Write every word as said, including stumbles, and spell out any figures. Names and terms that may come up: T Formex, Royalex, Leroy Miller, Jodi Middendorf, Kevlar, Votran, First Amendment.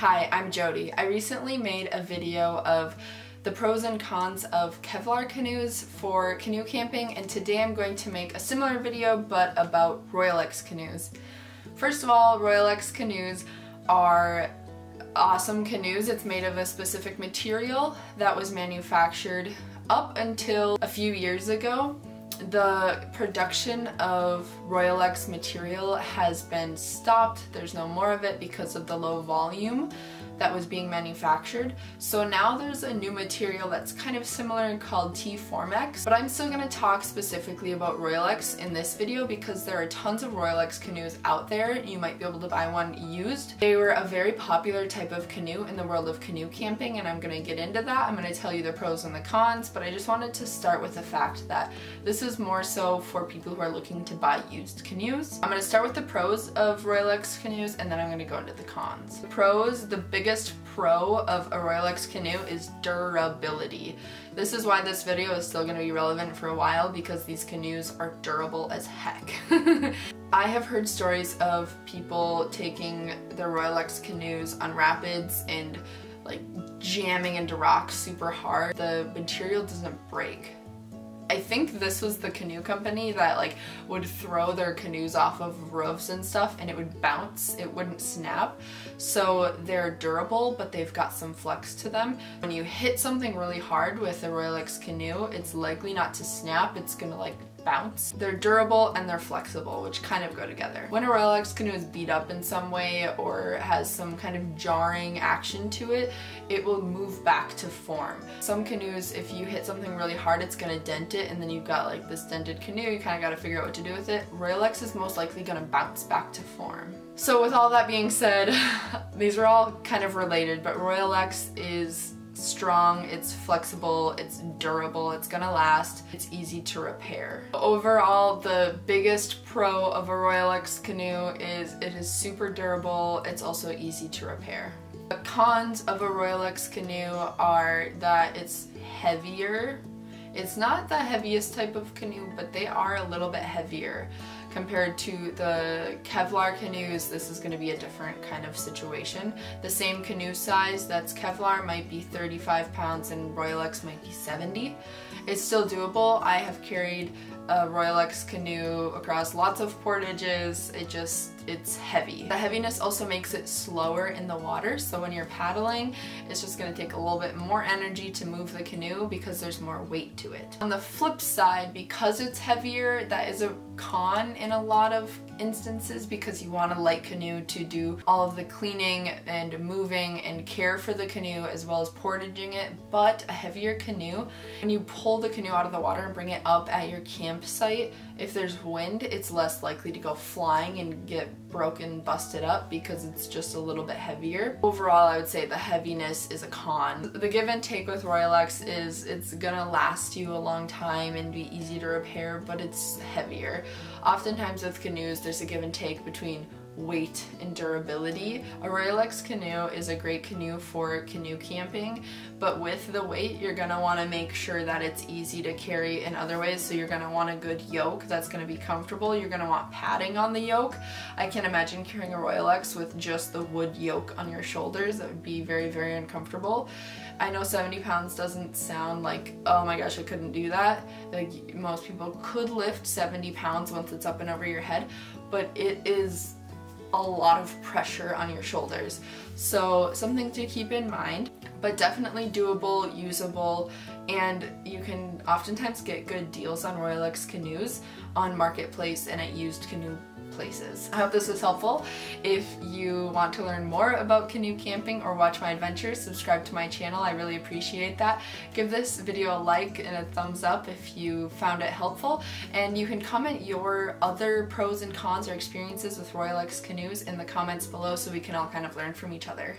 Hi, I'm Jodi. I recently made a video of the pros and cons of Kevlar canoes for canoe camping, and today I'm going to make a similar video but about Royalex canoes. First of all, Royalex canoes are awesome canoes. It's made of a specific material that was manufactured up until a few years ago. The production of Royalex material has been stopped. There's no more of it because of the low volume that was being manufactured. So now there's a new material that's kind of similar called T Formex, but I'm still going to talk specifically about Royalex in this video because there are tons of Royalex canoes out there. You might be able to buy one used. They were a very popular type of canoe in the world of canoe camping, and I'm going to get into that. I'm going to tell you the pros and the cons, but I just wanted to start with the fact that this is more so for people who are looking to buy used canoes. I'm going to start with the pros of Royalex canoes, and then I'm going to go into the cons. The pros, the big The biggest pro of a Royalex canoe is durability. This is why this video is still going to be relevant for a while, because these canoes are durable as heck. I have heard stories of people taking their Royalex canoes on rapids and like jamming into rocks super hard. The material doesn't break. I think this was the canoe company that like would throw their canoes off of roofs and stuff and it would bounce, it wouldn't snap. So they're durable, but they've got some flex to them. When you hit something really hard with a Royalex canoe, it's likely not to snap, it's gonna like bounce. They're durable and they're flexible, which kind of go together. When a Royalex canoe is beat up in some way or has some kind of jarring action to it, it will move back to form. Some canoes, if you hit something really hard, it's gonna dent it, and then you've got like this dented canoe, you kinda gotta figure out what to do with it. Royalex is most likely gonna bounce back to form. So with all that being said, these are all kind of related, but Royalex is strong, it's flexible, it's durable, it's gonna last, it's easy to repair. Overall, the biggest pro of a Royalex canoe is it is super durable, it's also easy to repair. The cons of a Royalex canoe are that it's heavier. It's not the heaviest type of canoe, but they are a little bit heavier. Compared to the Kevlar canoes, this is going to be a different kind of situation. The same canoe size that's Kevlar might be thirty-five pounds and Royalex might be seventy. It's still doable. I have carried a Royalex canoe across lots of portages. It just, it's heavy. The heaviness also makes it slower in the water, so when you're paddling, it's just going to take a little bit more energy to move the canoe because there's more weight to it. On the flip side, because it's heavier, that is a con in a lot of instances because you want a light canoe to do all of the cleaning and moving and care for the canoe as well as portaging it. But a heavier canoe, when you pull the canoe out of the water and bring it up at your campsite, if there's wind, it's less likely to go flying and get broken, busted up because it's just a little bit heavier. Overall, I would say the heaviness is a con. The give and take with Royalex is it's gonna last you a long time and be easy to repair, but it's heavier. Oftentimes with canoes, there's a give and take between weight and durability. A Royalex canoe is a great canoe for canoe camping, but with the weight, you're gonna wanna make sure that it's easy to carry in other ways, so you're gonna want a good yoke that's gonna be comfortable. You're gonna want padding on the yoke. I can't imagine carrying a Royalex with just the wood yoke on your shoulders. That would be very, very uncomfortable. I know seventy pounds doesn't sound like, oh my gosh, I couldn't do that. Like, most people could lift seventy pounds once it's up and over your head, but it is a lot of pressure on your shoulders. So something to keep in mind, but definitely doable, usable, and you can oftentimes get good deals on Royalex canoes on Marketplace and at used canoe places. I hope this was helpful. If you want to learn more about canoe camping or watch my adventures, subscribe to my channel. I really appreciate that. Give this video a like and a thumbs up if you found it helpful, and you can comment your other pros and cons or experiences with Royalex canoes in the comments below so we can all kind of learn from each other.